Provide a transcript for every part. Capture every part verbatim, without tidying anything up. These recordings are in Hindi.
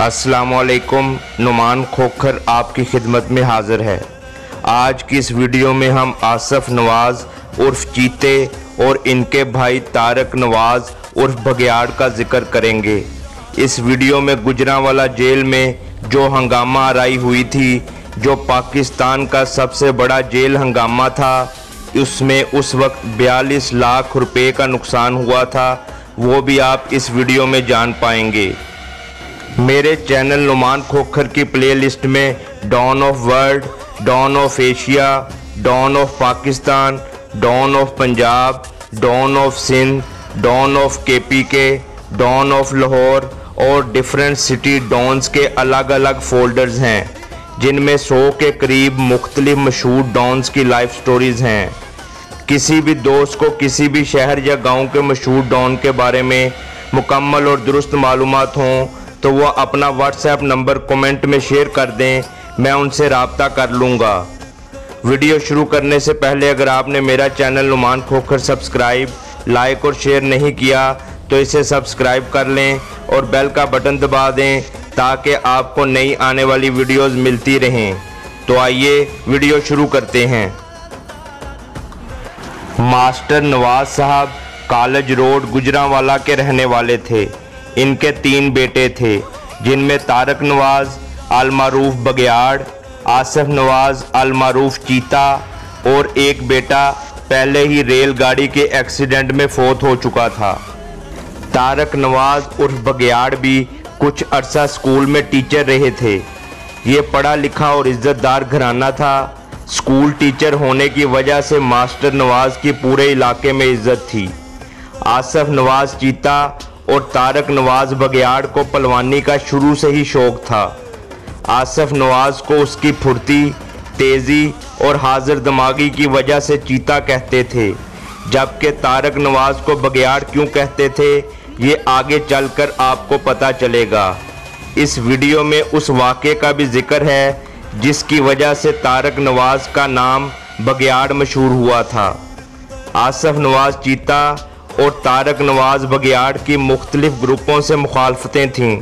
अस्सलामुअलैकुम, नौमान खोखर आपकी खिदमत में हाज़िर है। आज की इस वीडियो में हम आसिफ़ नवाज़ उर्फ चीते और इनके भाई तारिक़ नवाज़ उर्फ बघियाड़ का जिक्र करेंगे। इस वीडियो में गुजराया वाला जेल में जो हंगामा आराई हुई थी, जो पाकिस्तान का सबसे बड़ा जेल हंगामा था, उसमें उस वक्त बयालीस लाख रुपए का नुकसान हुआ था, वो भी आप इस वीडियो में जान पाएंगे। मेरे चैनल नौमान खोखर की प्लेलिस्ट में don of world, don of Asia, don of Pakistan, don of Punjab, don of Sindh, don of K P K, don of Lahore और डिफरेंट सिटी डॉन्स के अलग अलग फोल्डर्स हैं, जिनमें सौ के करीब मुख्तलिफ मशहूर डॉन्स की लाइफ स्टोरीज़ हैं। किसी भी दोस्त को किसी भी शहर या गांव के मशहूर डॉन के बारे में मुकम्मल और दुरुस्त मालूमात हों तो वह अपना व्हाट्सएप नंबर कमेंट में शेयर कर दें, मैं उनसे रब्ता कर लूँगा। वीडियो शुरू करने से पहले अगर आपने मेरा channel Nauman Khokhar subscribe, like और शेयर नहीं किया तो इसे सब्सक्राइब कर लें और बेल का बटन दबा दें ताकि आपको नई आने वाली वीडियोस मिलती रहें। तो आइए वीडियो शुरू करते हैं। मास्टर नवाज साहब कॉलेज रोड गुजरांवाला के रहने वाले थे। इनके तीन बेटे थे, जिनमें तारिक़ नवाज़ अलमारूफ बघियाड़, आसिफ़ नवाज़ अलमारूफ चीता और एक बेटा पहले ही रेलगाड़ी के एक्सीडेंट में फौत हो चुका था। तारिक़ नवाज़ उर्फ बघियाड़ भी कुछ अरसा स्कूल में टीचर रहे थे। ये पढ़ा लिखा और इज़्ज़तदार घराना था। स्कूल टीचर होने की वजह से मास्टर नवाज़ की पूरे इलाके में इज़्ज़त थी। आसिफ़ नवाज़ चीता और तारिक़ नवाज़ बघियाड़ को पलवानी का शुरू से ही शौक़ था। आसिफ़ नवाज़ को उसकी फुर्ती, तेज़ी और हाजिर दिमागी की वजह से चीता कहते थे, जबकि तारिक़ नवाज़ को बघियाड़ क्यों कहते थे ये आगे चलकर आपको पता चलेगा। इस वीडियो में उस वाक़े का भी जिक्र है जिसकी वजह से तारिक़ नवाज़ का नाम बघियाड़ मशहूर हुआ था। आसिफ़ नवाज़ चीता और तारिक़ नवाज़ बघियाड़ की मुख्तलिफ ग्रुपों से मुखालफतें थीं,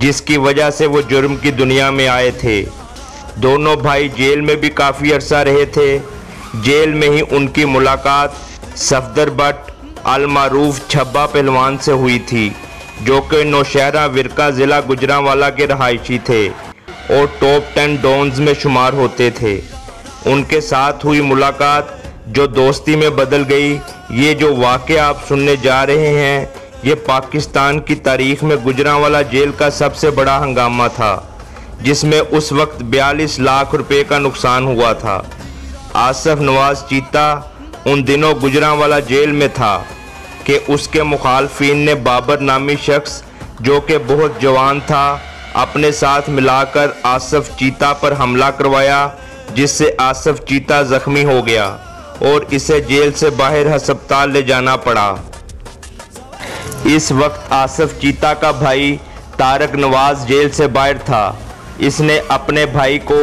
जिसकी वजह से वो जुर्म की दुनिया में आए थे। दोनों भाई जेल में भी काफ़ी अरसा रहे थे। जेल में ही उनकी मुलाकात सफ़दर भट्ट अलमारूफ छब्बा पहलवान से हुई थी, जो कि नौशहरा विरका ज़िला गुजरांवाला के रहायशी थे और टॉप टेन डॉन्स में शुमार होते थे। उनके साथ हुई मुलाकात जो दोस्ती में बदल गई, ये जो वाक़या आप सुनने जा रहे हैं, ये पाकिस्तान की तारीख में गुजरांवाला जेल का सबसे बड़ा हंगामा था, जिसमें उस वक्त बयालीस लाख रुपये का नुकसान हुआ था। आसिफ़ नवाज़ चीता उन दिनों गुजरांवाला जेल में था कि उसके मुखालफिन ने बाबर नामी शख्स, जो कि बहुत जवान था, अपने साथ मिलाकर आसिफ़ चीता पर हमला करवाया, जिससे आसिफ़ चीता ज़ख्मी हो गया और इसे जेल से बाहर हस्पताल ले जाना पड़ा। इस वक्त आसिफ़ चीता का भाई तारिक़ नवाज़ जेल से बाहर था। इसने अपने भाई को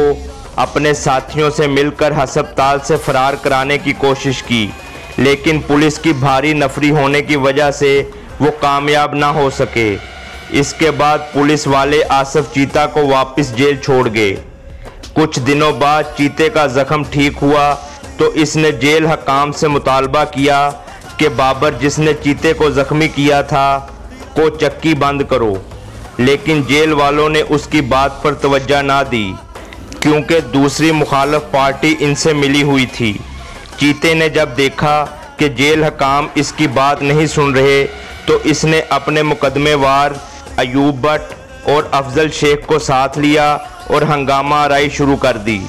अपने साथियों से मिलकर हस्पताल से फरार कराने की कोशिश की, लेकिन पुलिस की भारी नफरी होने की वजह से वो कामयाब ना हो सके। इसके बाद पुलिस वाले आसिफ़ चीता को वापस जेल छोड़ गए। कुछ दिनों बाद चीते का ज़ख्म ठीक हुआ तो इसने जेल हकाम से मुतालबा किया कि बाबर जिसने चीते को ज़ख्मी किया था को चक्की बंद करो, लेकिन जेल वालों ने उसकी बात पर तवज्जो ना दी क्योंकि दूसरी मुखालफ पार्टी इनसे मिली हुई थी। चीते ने जब देखा कि जेल हकाम इसकी बात नहीं सुन रहे तो इसने अपने मुकदमेवार अयूब भट्ट और अफजल शेख को साथ लिया और हंगामा आराई शुरू कर दी।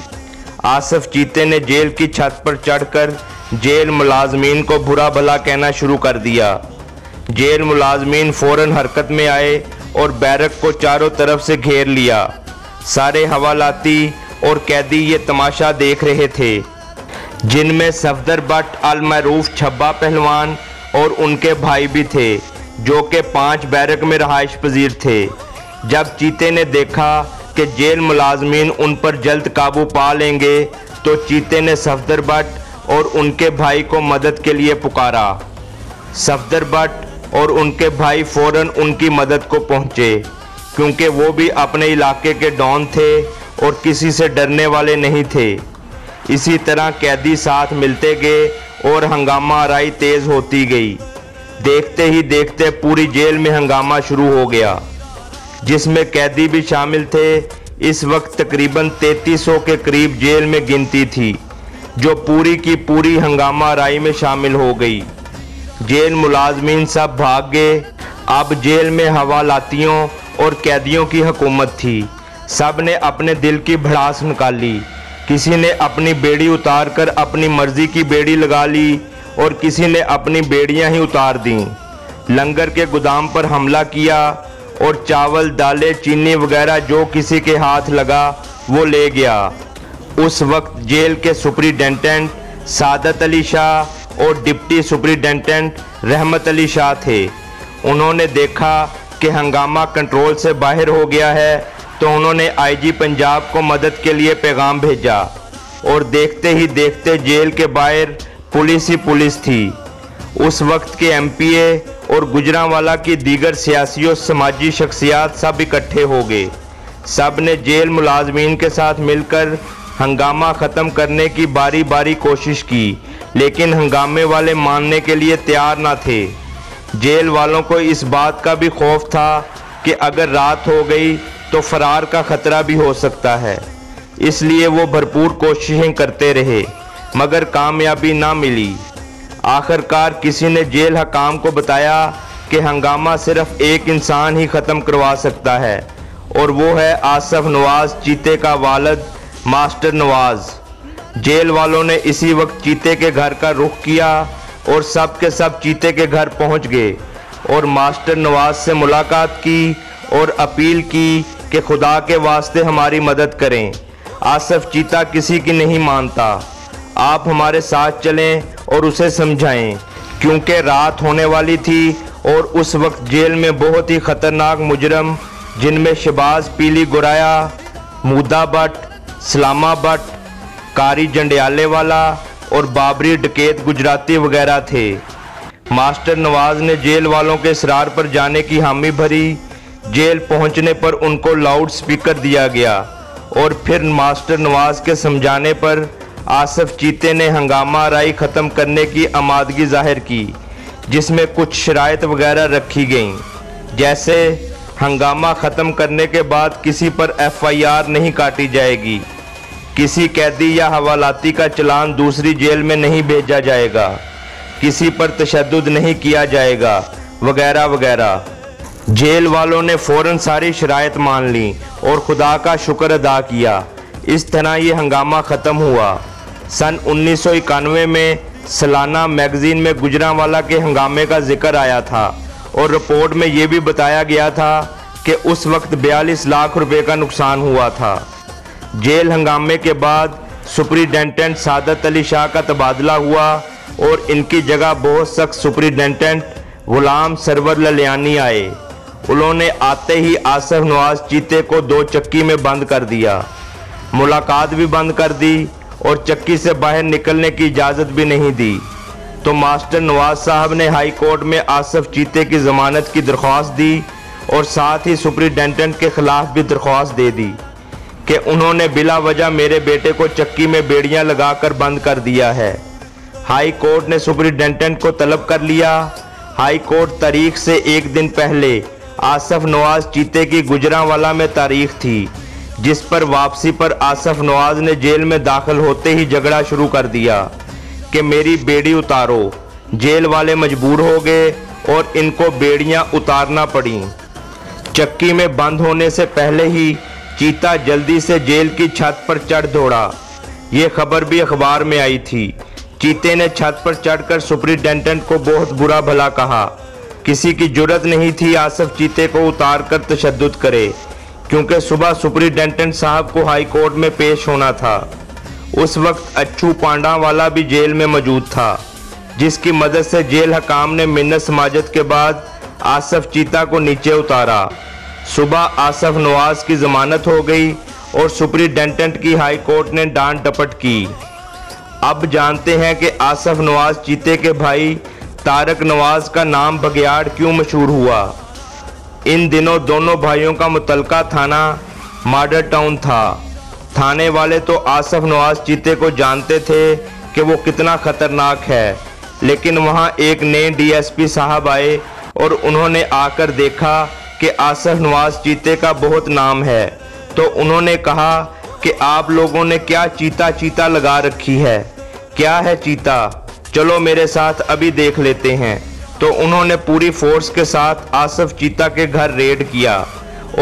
आसिफ़ चीते ने जेल की छत पर चढ़कर जेल मुलाजमीन को बुरा भला कहना शुरू कर दिया। जेल मुलाजमीन फ़ौरन हरकत में आए और बैरक को चारों तरफ से घेर लिया। सारे हवालाती और कैदी ये तमाशा देख रहे थे, जिनमें सफ़दर भट्ट अलमारूफ छब्बा पहलवान और उनके भाई भी थे, जो के पांच बैरक में रहायश पजीर थे। जब चीते ने देखा कि जेल मुलाजमीन उन पर जल्द काबू पा लेंगे तो चीते ने सफ़दर भट्ट और उनके भाई को मदद के लिए पुकारा। सफ़दर भट्ट और उनके भाई फ़ौरन उनकी मदद को पहुँचे। क्योंकि वो भी अपने इलाके के डॉन थे और किसी से डरने वाले नहीं थे। इसी तरह कैदी साथ मिलते गए और हंगामा आराई तेज़ होती गई। देखते ही देखते पूरी जेल में हंगामा शुरू हो गया, जिसमें कैदी भी शामिल थे। इस वक्त तकरीबन तैंतीस सौ के करीब जेल में गिनती थी, जो पूरी की पूरी हंगामा आराई में शामिल हो गई। जेल मुलाजमीन सब भाग गए। अब जेल में हवालातियों और कैदियों की हुकूमत थी। सब ने अपने दिल की भड़ास निकाली। किसी ने अपनी बेड़ी उतारकर अपनी मर्ज़ी की बेड़ी लगा ली और किसी ने अपनी बेड़ियां ही उतार दीं। लंगर के गोदाम पर हमला किया और चावल, दालें, चीनी वगैरह जो किसी के हाथ लगा वो ले गया। उस वक्त जेल के सुपरिटेंडेंट सादत अली शाह और डिप्टी सुपरिटेंडेंट रहमत अली शाह थे। उन्होंने देखा कि हंगामा कंट्रोल से बाहर हो गया है, तो उन्होंने आईजी पंजाब को मदद के लिए पैगाम भेजा और देखते ही देखते जेल के बाहर पुलिस ही पुलिस थी। उस वक्त के एमपीए और गुजरांवाला की दीगर सियासी और समाजी शख्सियात सब इकट्ठे हो गए। सब ने जेल मुलाजमीन के साथ मिलकर हंगामा ख़त्म करने की बारी बारी कोशिश की, लेकिन हंगामे वाले मानने के लिए तैयार ना थे। जेल वालों को इस बात का भी खौफ था कि अगर रात हो गई तो फरार का ख़तरा भी हो सकता है, इसलिए वो भरपूर कोशिशें करते रहे, मगर कामयाबी ना मिली। आखिरकार किसी ने जेल हकाम को बताया कि हंगामा सिर्फ एक इंसान ही ख़त्म करवा सकता है, और वो है आसिफ़ नवाज़, चीते का वालिद मास्टर नवाज। जेल वालों ने इसी वक्त चीते के घर का रुख किया और सब के सब चीते के घर पहुंच गए और मास्टर नवाज से मुलाकात की और अपील की कि खुदा के वास्ते हमारी मदद करें, आसिफ चीता किसी की नहीं मानता, आप हमारे साथ चलें और उसे समझाएं, क्योंकि रात होने वाली थी और उस वक्त जेल में बहुत ही ख़तरनाक मुजरम, जिनमें शबाज़ पीली, गुराया मुद्दा, बट सलामा बट कारी जंडियाले वाला और बाबरी डकैत गुजराती वगैरह थे। मास्टर नवाज ने जेल वालों के इसरार पर जाने की हामी भरी। जेल पहुंचने पर उनको लाउड स्पीकर दिया गया और फिर मास्टर नवाज के समझाने पर आसिफ चीते ने हंगामा आराई ख़त्म करने की आमादगी जाहिर की, जिसमें कुछ शराइत वगैरह रखी गईं, जैसे हंगामा ख़त्म करने के बाद किसी पर एफ आई आर नहीं काटी जाएगी, किसी कैदी या हवालाती का चलान दूसरी जेल में नहीं भेजा जाएगा, किसी पर तशद्दुद नहीं किया जाएगा वगैरह वगैरह। जेल वालों ने फ़ौरन सारी शराइत मान ली और खुदा का शुक्र अदा किया। इस तरह ये हंगामा ख़त्म हुआ। सन उन्नीस सौ इक्यानवे में सालाना मैगज़ीन में गुजरांवाला के हंगामे का जिक्र आया था और रिपोर्ट में ये भी बताया गया था कि उस वक्त बयालीस लाख रुपए का नुकसान हुआ था। जेल हंगामे के बाद सुपरिटेंडेंट सादत अली शाह का तबादला हुआ और इनकी जगह बहुत सख्त सुपरिटेंडेंट गुलाम सरवर ललियानी आए। उन्होंने आते ही आसिफ नवाज़ चीते को दो चक्की में बंद कर दिया, मुलाकात भी बंद कर दी और चक्की से बाहर निकलने की इजाज़त भी नहीं दी। तो मास्टर नवाज साहब ने हाई कोर्ट में आसिफ चीते की ज़मानत की दरख्वास्त दी और साथ ही सुपरिटेंडेंट के ख़िलाफ़ भी दरख्वास्त दे दी कि उन्होंने बिला वजह मेरे बेटे को चक्की में बेड़ियां लगाकर बंद कर दिया है। हाई कोर्ट ने सुपरिटेंडेंट को तलब कर लिया। हाई कोर्ट तारीख से एक दिन पहले आसिफ नवाज़ चीते की गुजरांवाला में तारीख थी, जिस पर वापसी पर आसिफ नवाज़ ने जेल में दाखिल होते ही झगड़ा शुरू कर दिया कि मेरी बेड़ी उतारो। जेल वाले मजबूर हो गए और इनको बेड़ियां उतारना पड़ी। चक्की में बंद होने से पहले ही चीता जल्दी से जेल की छत पर चढ़ दौड़ा। ये खबर भी अखबार में आई थी। चीते ने छत पर चढ़कर सुपरिटेंडेंट को बहुत बुरा भला कहा। किसी की जुर्रत नहीं थी आसिफ चीते को उतारकर तशद्दुद करे, क्योंकि सुबह सुपरिटेंडेंट साहब को हाई कोर्ट में पेश होना था। उस वक्त अच्छू पांडा वाला भी जेल में मौजूद था, जिसकी मदद से जेल हकाम ने मिन्नत समाजत के बाद आसिफ चीता को नीचे उतारा। सुबह आसिफ नवाज की ज़मानत हो गई और सुपरिटेंडेंट की हाई कोर्ट ने डांट डपट की। अब जानते हैं कि आसिफ नवाज चीते के भाई तारिक़ नवाज़ का नाम बगयाड़ क्यों मशहूर हुआ। इन दिनों दोनों भाइयों का मुतलका थाना मॉडल टाउन था। थाने वाले तो आसिफ़ नवाज़ चीते को जानते थे कि वो कितना ख़तरनाक है, लेकिन वहाँ एक नए डीएसपी साहब आए और उन्होंने आकर देखा कि आसिफ़ नवाज़ चीते का बहुत नाम है, तो उन्होंने कहा कि आप लोगों ने क्या चीता चीता लगा रखी है, क्या है चीता, चलो मेरे साथ अभी देख लेते हैं। तो उन्होंने पूरी फोर्स के साथ आसिफ़ चीता के घर रेड किया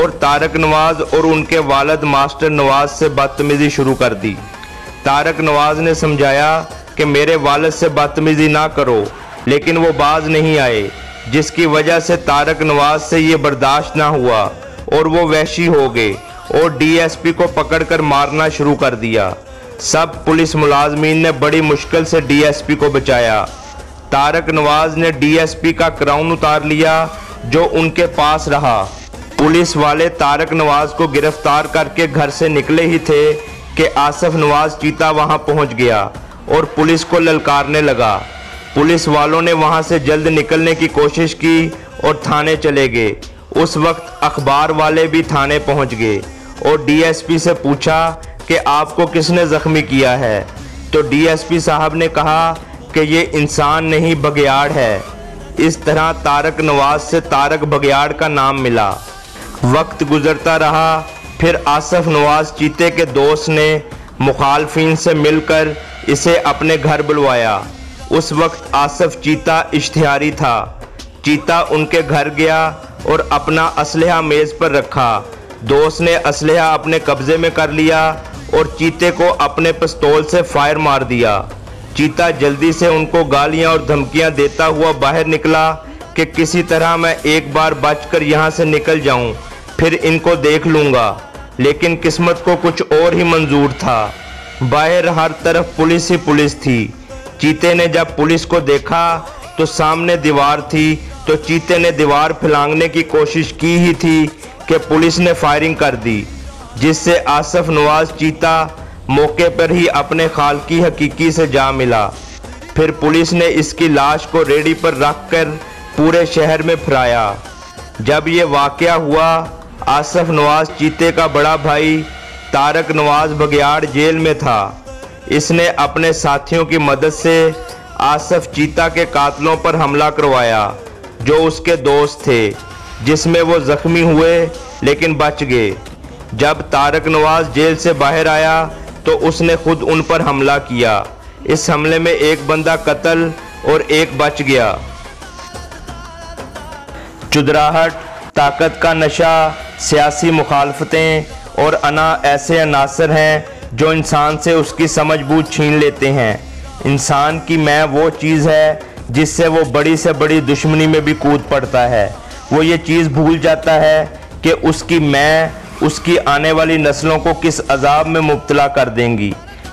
और तारिक़ नवाज़ और उनके वालिद मास्टर नवाज से बदतमीज़ी शुरू कर दी। तारिक़ नवाज़ ने समझाया कि मेरे वालिद से बदतमीज़ी ना करो, लेकिन वो बाज नहीं आए, जिसकी वजह से तारिक़ नवाज़ से ये बर्दाश्त ना हुआ और वो वहशी हो गए और डीएसपी को पकड़कर मारना शुरू कर दिया। सब पुलिस मुलाजमीन ने बड़ी मुश्किल से डीएसपी को बचाया। तारिक़ नवाज़ ने डीएसपी का क्राउन उतार लिया जो उनके पास रहा। पुलिस वाले तारिक़ नवाज़ को गिरफ्तार करके घर से निकले ही थे कि आसिफ़ नवाज़ चीता वहां पहुंच गया और पुलिस को ललकारने लगा। पुलिस वालों ने वहां से जल्द निकलने की कोशिश की और थाने चले गए। उस वक्त अखबार वाले भी थाने पहुंच गए और डीएसपी से पूछा कि आपको किसने ज़ख्मी किया है, तो डीएसपी साहब ने कहा कि ये इंसान नहीं बघियाड़ है। इस तरह तारिक़ नवाज़ से तारिक़ बघियाड़ का नाम मिला। वक्त गुजरता रहा, फिर आसिफ़ नवाज़ चीते के दोस्त ने मुखालफीन से मिलकर इसे अपने घर बुलवाया। उस वक्त आसिफ़ चीता इश्तिहारी था। चीता उनके घर गया और अपना असलहा मेज़ पर रखा। दोस्त ने असलहा अपने कब्ज़े में कर लिया और चीते को अपने पिस्तौल से फायर मार दिया। चीता जल्दी से उनको गालियां और धमकियां देता हुआ बाहर निकला कि किसी तरह मैं एक बार बचकर यहां से निकल जाऊं, फिर इनको देख लूँगा। लेकिन किस्मत को कुछ और ही मंजूर था। बाहर हर तरफ पुलिस ही पुलिस थी। चीते ने जब पुलिस को देखा तो सामने दीवार थी, तो चीते ने दीवार फलांगने की कोशिश की ही थी कि पुलिस ने फायरिंग कर दी, जिससे आसिफ़ नवाज़ चीता मौके पर ही अपने खाल की हकीकी से जा मिला। फिर पुलिस ने इसकी लाश को रेडी पर रखकर पूरे शहर में फिराया। जब ये वाक़या हुआ, आसिफ़ नवाज़ चीते का बड़ा भाई तारिक़ नवाज़ बघियाड़ जेल में था। इसने अपने साथियों की मदद से आसिफ़ चीता के कातलों पर हमला करवाया जो उसके दोस्त थे, जिसमें वो ज़ख्मी हुए लेकिन बच गए। जब तारिक़ नवाज़ जेल से बाहर आया तो उसने खुद उन पर हमला किया। इस हमले में एक बंदा कत्ल और एक बच गया। चुदराहट, ताकत का नशा, सियासी मुखालफतें और अना ऐसे अनासर हैं जो इंसान से उसकी समझबूझ छीन लेते हैं। इंसान की मैं वो चीज़ है जिससे वो बड़ी से बड़ी दुश्मनी में भी कूद पड़ता है। वो ये चीज़ भूल जाता है कि उसकी मैं उसकी आने वाली नस्लों को किस अजाब में मुब्तला कर देंगी।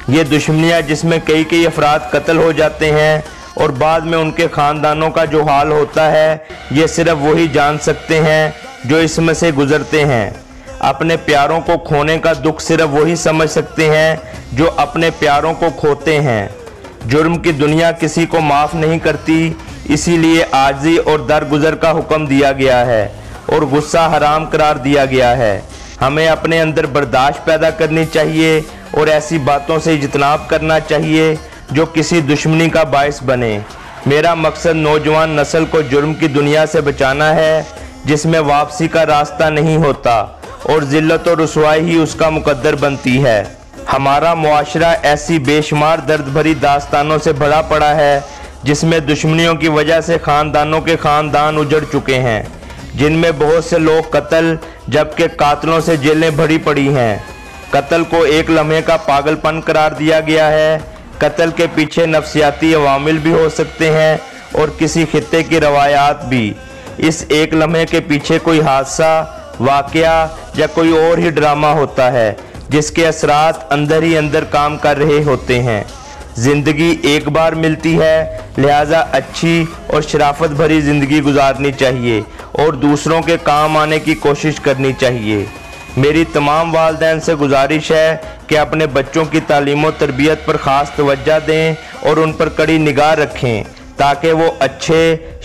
ये दुश्मनियाँ जिसमें कई कई अफराद कत्ल हो जाते हैं और बाद में उनके ख़ानदानों का जो हाल होता है, ये सिर्फ़ वही जान सकते हैं जो इसमें से गुज़रते हैं। अपने प्यारों को खोने का दुख सिर्फ वही समझ सकते हैं जो अपने प्यारों को खोते हैं। जुर्म की दुनिया किसी को माफ़ नहीं करती, इसीलिए आजी और दरगुजर का हुक्म दिया गया है और गुस्सा हराम करार दिया गया है। हमें अपने अंदर बर्दाश्त पैदा करनी चाहिए और ऐसी बातों से इज्तनाब करना चाहिए जो किसी दुश्मनी का बायस बने। मेरा मकसद नौजवान नस्ल को जुर्म की दुनिया से बचाना है, जिसमें वापसी का रास्ता नहीं होता और ज़िल्लत और रुसवाई ही उसका मुकद्दर बनती है। हमारा मुआशरा ऐसी बेशुमार दर्द भरी दास्तानों से भरा पड़ा है जिसमें दुश्मनियों की वजह से ख़ानदानों के ख़ानदान उजड़ चुके हैं, जिनमें बहुत से लोग कत्ल जबकि कातलों से जेलें भरी पड़ी हैं। कत्ल को एक लम्हे का पागलपन करार दिया गया है। कत्ल के पीछे नफसियाती अवामिल भी हो सकते हैं और किसी खित्ते की रवायात भी। इस एक लम्हे के पीछे कोई हादसा, वाकया या कोई और ही ड्रामा होता है जिसके असरात अंदर ही अंदर काम कर रहे होते हैं। ज़िंदगी एक बार मिलती है, लिहाजा अच्छी और शराफत भरी ज़िंदगी गुजारनी चाहिए और दूसरों के काम आने की कोशिश करनी चाहिए। मेरी तमाम वालदैन से गुजारिश है कि अपने बच्चों की तालीम और तरबियत पर ख़ास तवज्जो दें और उन पर कड़ी निगाह रखें ताकि वो अच्छे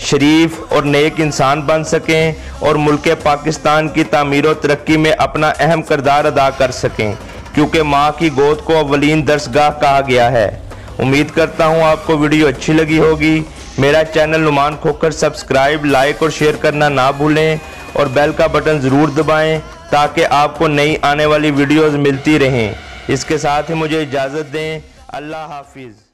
शरीफ और नेक इंसान बन सकें और मुल्क पाकिस्तान की तामीर और तरक्की में अपना अहम किरदार अदा कर सकें, क्योंकि माँ की गोद को अवलीन दरसगाह कहा गया है। उम्मीद करता हूँ आपको वीडियो अच्छी लगी होगी। मेरा channel Nauman Khokhar subscribe, like और शेयर करना ना भूलें और बेल का बटन ज़रूर दबाएं ताकि आपको नई आने वाली वीडियोस मिलती रहें। इसके साथ ही मुझे इजाज़त दें। अल्लाह हाफिज़।